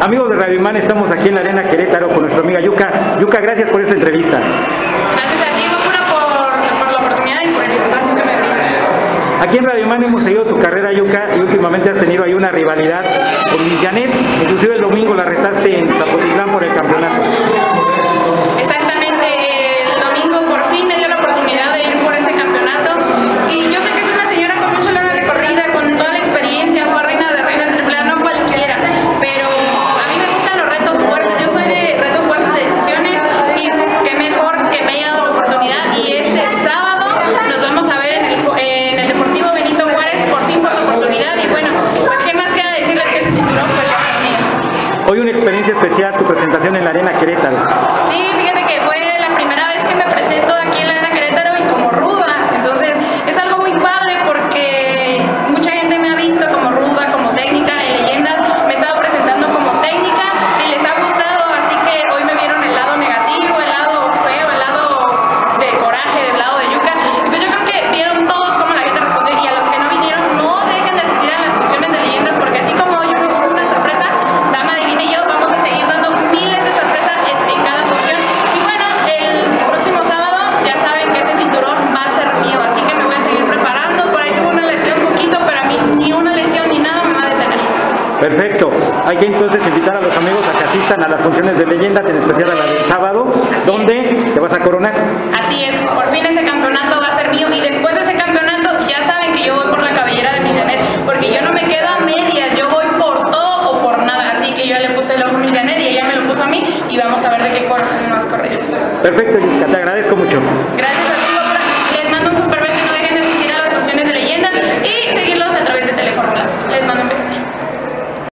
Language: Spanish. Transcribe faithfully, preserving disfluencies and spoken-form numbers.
Amigos de Radio Iman, estamos aquí en la Arena Querétaro con nuestra amiga Yuka. Yuka, gracias por esta entrevista. Gracias a ti, Locura, por, por la oportunidad y por el espacio que me brindas. Aquí en Radio Iman hemos seguido tu carrera, Yuka, y últimamente has tenido ahí una rivalidad con Miss Janeth. Inclusive el domingo la retaste en Zapotitlán por el campeonato. Exactamente, el domingo por fin me dio la oportunidad de ir por ese campeonato. Y yo sé que es una señora con mucho largo de recorrida, con toda la experiencia, fue reina de reinas del plano, no cualquiera, pero... Hoy una experiencia especial, tu presentación en la Arena Querétaro. Sí, fíjate que fue la primera vez que me presento aquí en la Arena Querétaro y como ruda. Entonces es algo muy padre porque mucha gente me ha visto como ruda, como técnica de leyendas. Me he estado presentando como técnica y les ha gustado. Así que hoy me vieron el lado negativo, el lado feo, el lado de coraje, el lado de Yuka. Pues yo creo que vieron todos cómo la gente respondió. Y a los que no vinieron, no dejen de asistir a las funciones de leyendas porque así como yo no fue una sorpresa, dama divina. Perfecto, hay que entonces invitar a los amigos a que asistan a las funciones de leyendas, en especial a la del sábado, así donde es. Te vas a coronar. Así es, por fin ese campeonato va a ser mío y después de ese campeonato ya saben que yo voy por la cabellera de Miss Janeth, porque yo no me quedo a medias, yo voy por todo o por nada, así que yo ya le puse el ojo a Miss Janeth y ella me lo puso a mí y vamos a ver de qué corren más correos. Perfecto, Yuka, te agradezco.